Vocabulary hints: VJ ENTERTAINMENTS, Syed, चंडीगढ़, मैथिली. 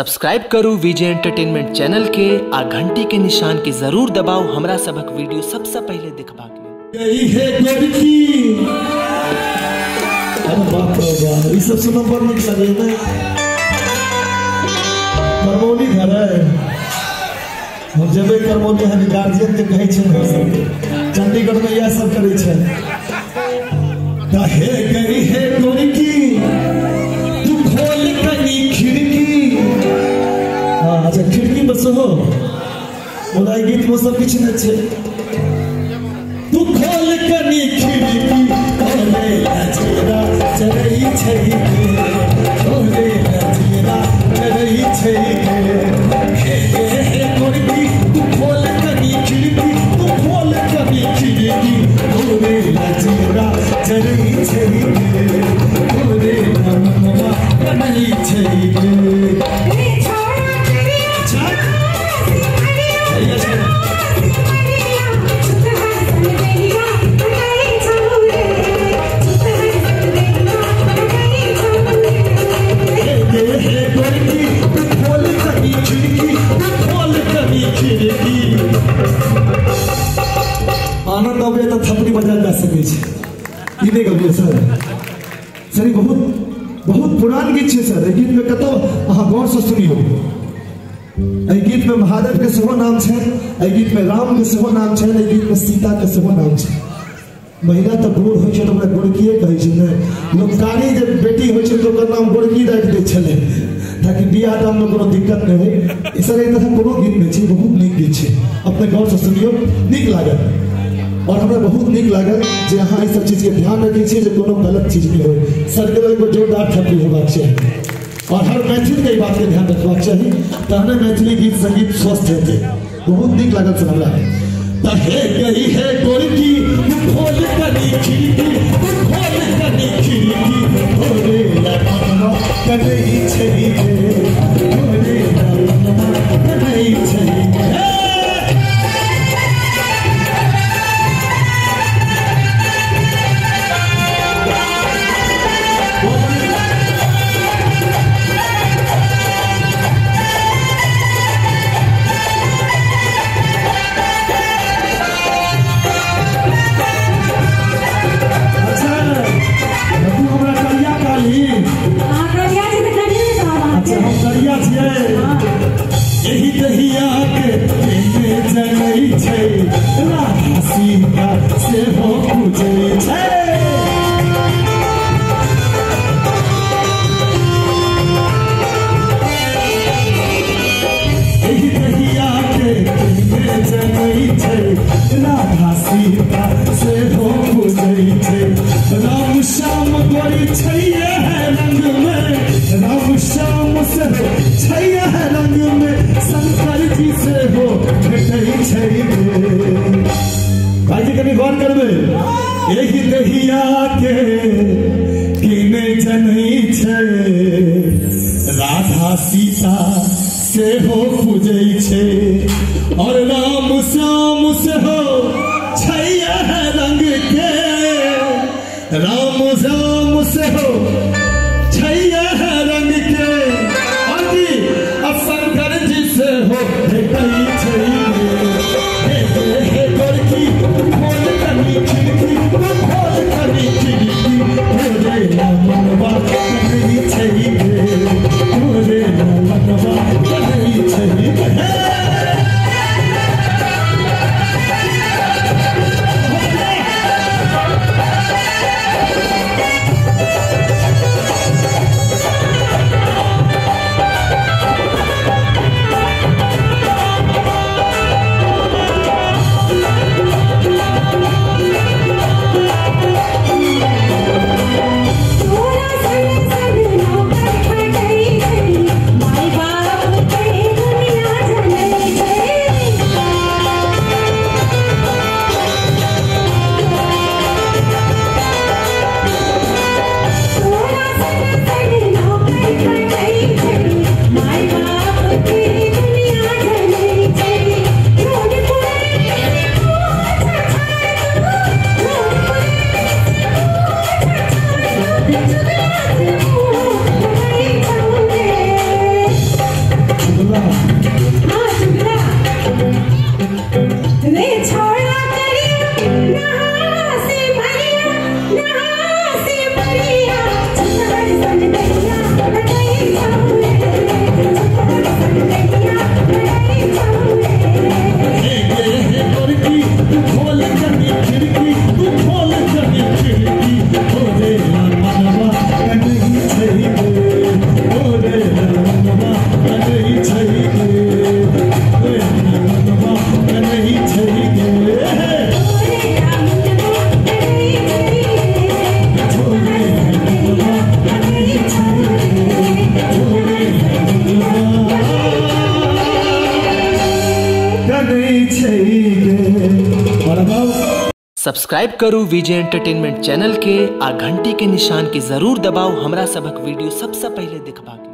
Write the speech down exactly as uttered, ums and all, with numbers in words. Subscribe करो वीजे entertainment channel के आ घंटी के निशान के जरूर दबाओ हमरा सबक वीडियो सबसे पहले देखबाक लेल। यही है लड़की, अरे बाप रे यार, ई सब सुनम पर निक लगे ना, करमोनी घर है। हम जबे करमोनी हम गार्जियन के कहै छै, चंडीगढ़ में यह सब करै छै। ता हे गई है लड़की, तू खोल कनी खिड़की। हां अच्छा खिड़की बसो हो, मोदाई गीत वो सब किछ न छै। तू खोल कनी खिड़की, ओले लजीरा चलई छै के, ओले लजीरा चलई छै के। हे लड़की तू खोल कनी खिड़की, तू खोल कनी खिड़की, ओले लजीरा चलई छै के, ओले लजीरा चलई छै के। आनंद आवे तो थपड़ी बजा जा सके इने गबिया सर सर बहुत बहुत पुरान गीत है सर। गीत में कतो अहा गौर से सुनियो। ए गीत में महादेव के सेहो नाम है, ए गीत में राम के सेहो नाम है, ए गीत में सीता के सेहो नाम है। महिला तो बूढ़ होइ छै, हमरा गोड़कीए कहै छै ने। लोककारी जे बेटी होइ छै ओकर नाम गोड़की राखि दै छले ताकि बियाह दान में कोनो दिक्कत न हो। ई सर एतय कोनो गीत नै छै, बहुत नीक गीत छै, अपने गौर से सुनियो, नीक लागत। और हमरा बहुत नीक लागल जे अहाँ ई सब चीज के ध्यान रखै छियै जे कोनो गलत चीज नै होइ। सरकार को जोरदार थप्पी होबाक चाही और हर मैथिल के ई बात के ध्यान रखबाक चाही, तहने मैथिली गीत संगीत स्वस्थ हेतै। बहुत नीक लागल सर हमरा। ता हे गई है गोड़की, खोल कनी खिड़की, खोल कनी खिड़की, ओले लजीरा चलई छै के, ओले लजीरा चलई छै के। एहि दहिया के कीने जनै छै, राधा सीता सेहो पूजै छै, और राम श्याम सेहो छै एहि रंग के, राम श्याम सेहो छै एहि रंग के, और जी शंकर जी सेहो भेटै छै। सब्सक्राइब करू वीजे एंटरटेनमेंट चैनल के आ घंटी के निशान के जरूर दबाओ हमरा सबक वीडियो सबसे पहले देखबा के।